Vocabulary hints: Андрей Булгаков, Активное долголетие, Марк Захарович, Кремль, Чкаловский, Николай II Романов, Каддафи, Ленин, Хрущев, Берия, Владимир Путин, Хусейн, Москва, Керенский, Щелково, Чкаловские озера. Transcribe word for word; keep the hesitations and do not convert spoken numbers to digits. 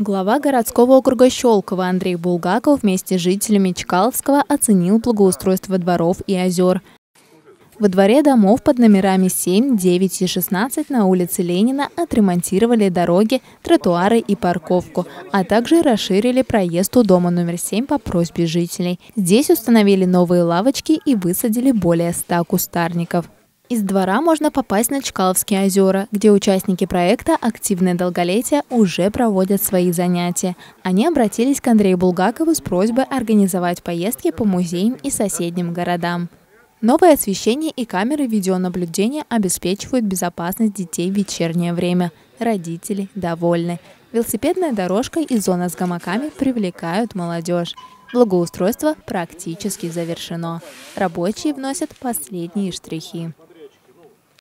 Глава городского округа Щелково Андрей Булгаков вместе с жителями Чкаловского оценил благоустройство дворов и озер. Во дворе домов под номерами семь, девять и шестнадцать на улице Ленина отремонтировали дороги, тротуары и парковку, а также расширили проезд у дома номер семь по просьбе жителей. Здесь установили новые лавочки и высадили более ста кустарников. Из двора можно попасть на Чкаловские озера, где участники проекта «Активное долголетие» уже проводят свои занятия. Они обратились к Андрею Булгакову с просьбой организовать поездки по музеям и соседним городам. Новое освещение и камеры видеонаблюдения обеспечивают безопасность детей в вечернее время. Родители довольны. Велосипедная дорожка и зона с гамаками привлекают молодежь. Благоустройство практически завершено. Рабочие вносят последние штрихи.